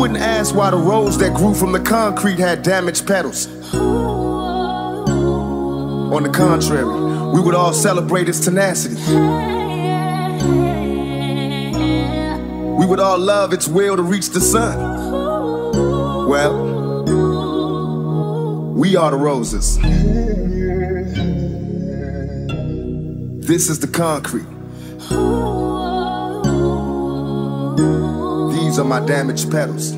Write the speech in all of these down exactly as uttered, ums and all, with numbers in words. wouldn't ask why the rose that grew from the concrete had damaged petals. On the contrary, we would all celebrate its tenacity. We would all love its will to reach the sun. Well, we are the roses. This is the concrete. These are my damaged petals.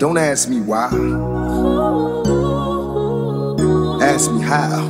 Don't ask me why. Ask me how.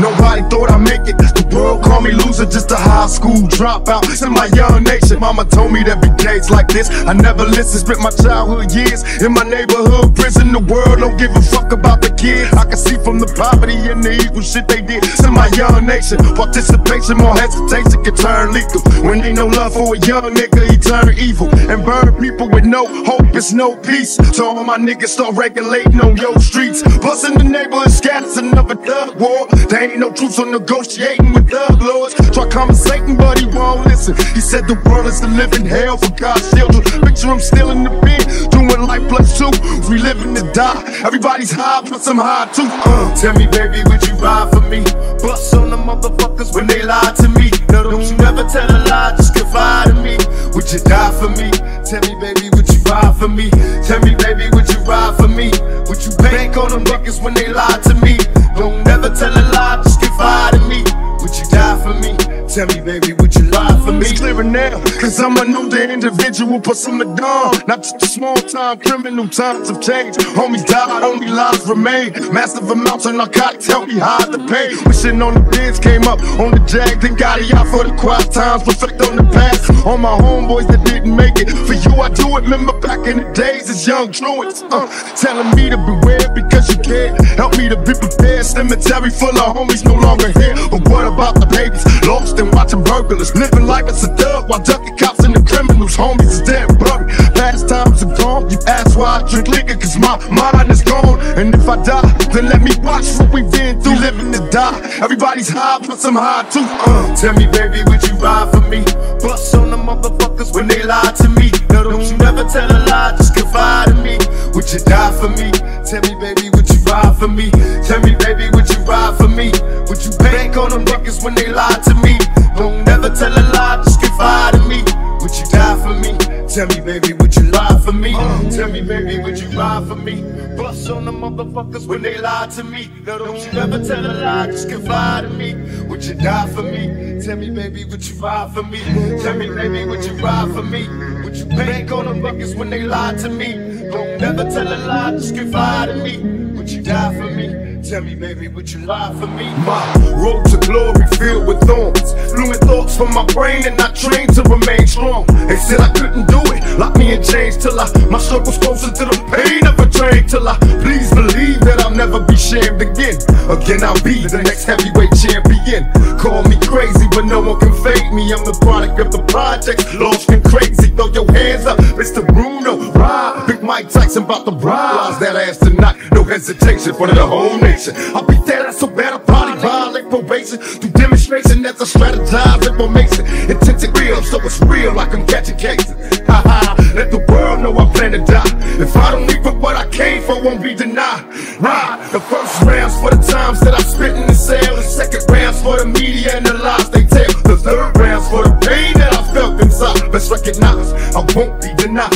Nobody thought I'd make it. The world called me loser, just a high school dropout. In my young nation, mama told me there'd be days like this. I never listened, spent my childhood years in my neighborhood prison. The world don't give a fuck about the kids. I can see from the poverty and the evil shit they did. In my young nation, participation, more hesitation can turn legal. When ain't no love for a young nigga, he turn evil and burn people with no hope, it's no peace. So all my niggas start regulating on your streets. Bust in the neighborhood, scatters another thug war. They ain't no truth, so negotiating with thug lords. Try conversating, but he won't listen. He said the world is a living hell for God's children. Picture him still in the bed, doing life plus two. We living to die, everybody's high, plus I'm high too. uh, Tell me, baby, would you ride for me? Bust on the motherfuckers when they lie to me. No, don't you never tell a lie, just confide in me. Would you die for me? Tell me, baby, would you ride for me? Tell me, baby, would you ride for me? Would you bank on them niggas when they lie to me? Don't never tell a lie, just confide in me. Would you die for me? Tell me, baby, would you lie for me? It's clearer now, cause I'm a new day individual, but some are dumb. Not just a small time criminal, times have changed. Homies died, only lives remain. Massive amounts of narcotics help me hide the pain. Wishing on the bids, came up on the jag, then got it out for the quiet times. Reflect on the past, on my homeboys that didn't make it. For you, I do it, remember back in the days as young truants. Uh, telling me to beware because you care. Help me to be prepared, cemetery full of homies no longer here. But what about the babies? Lost and watching burglars, living life as a thug while ducking cops and the criminals. Homies is dead and buried, past times are gone. You ask why I drink liquor, cause my mind is gone. And if I die, then let me watch what we've been through. Living to die, everybody's high, plus I'm high too. uh, Tell me, baby, would you ride for me? Bust on the motherfuckers when they lie to me. No, don't you never tell a lie, just confide in me. Would you die for me? Tell me, baby, would you ride for me? Tell me, baby, would you ride for me? Would you bank on them niggas when they lie to me? Don't never tell a lie, just confide in me. Would you die for me? Tell me, baby, would you lie for me? Uh, tell me, baby, would you ride for me? Bust on the motherfuckers when they lie to me. No, don't you never tell a lie, just confide in me. Would you die for me? Tell me, baby, would you ride for me? Tell me, baby, would you ride for me? Would you bank on them niggas when they lie to me? Don't never tell a lie, just confide in me. Would you die for me? Tell me, baby, would you lie for me? My road to glory filled with thorns. Blooming thoughts from my brain and I trained to remain strong. They said I couldn't do it, locked me in chains till I, my struggle's closer to the pain of a train. Till I please believe that I'll never be shamed again. Again, I'll be the next heavyweight champion. Call me crazy, but no one can fade me. I'm the product of the projects, lost and crazy. Throw your hands up, Mister Bruno, ride. Big Mike Tyson about to rise. That ass tonight, no hesitation for the whole nation. I'll be there, that's so bad, I'll probably violate probation. Through demonstration, that's a strategize information. Intention real, so it's real, like I'm catching cases. Ha ha, let the world know I plan to die. If I don't leave for what I came for, won't be denied. Ride, the first round's for the times that I spit in the cell. The second round's for the media and the lies they tell. The third round's for the pain that I felt inside. Let's recognize, I won't be denied.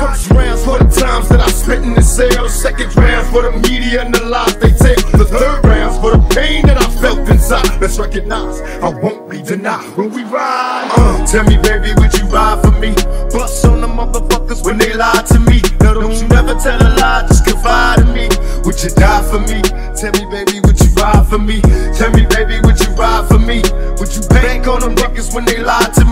First round's for the times that I spit in the cell. The second round's for the media and the lies they tell. The third round's for the pain that I felt inside. Let's recognize, I won't be denied when we ride. Uh, tell me, baby, would you ride for me? Bust on the motherfuckers when they lie to me. No, don't you never tell a lie, just confide in me. Would you die for me? Tell me, baby, would you ride for me? Tell me, baby, would you ride for me? Would you bank on them niggas when they lie to me?